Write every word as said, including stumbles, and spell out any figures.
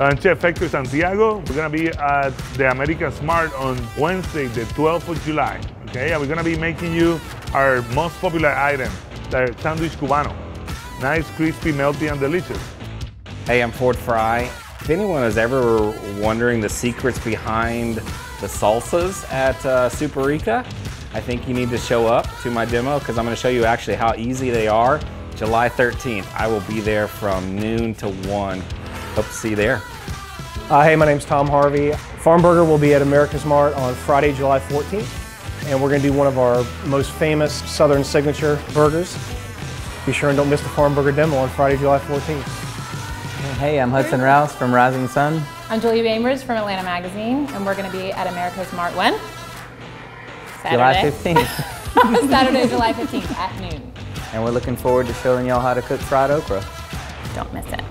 I'm Chef Hector Santiago. We're gonna be at the AmericasMart on Wednesday, the twelfth of July. Okay, and we're gonna be making you our most popular item, the Sandwich Cubano. Nice, crispy, melty, and delicious. Hey, I'm Ford Fry. If anyone is ever wondering the secrets behind the salsas at uh, Super Rica, I think you need to show up to my demo because I'm gonna show you actually how easy they are. July thirteenth, I will be there from noon to one. Hope to see you there. Uh, hey, my name's Tom Harvey. Farm Burger will be at AmericasMart on Friday, July fourteenth, and we're going to do one of our most famous Southern signature burgers. Be sure and don't miss the Farm Burger demo on Friday, July fourteenth. Hey, I'm Hudson Rouse from Rising Sun. I'm Julie Amers from Atlanta Magazine, and we're going to be at AmericasMart when? Saturday. July fifteenth. Saturday, July fifteenth at noon. And we're looking forward to showing y'all how to cook fried okra. Don't miss it.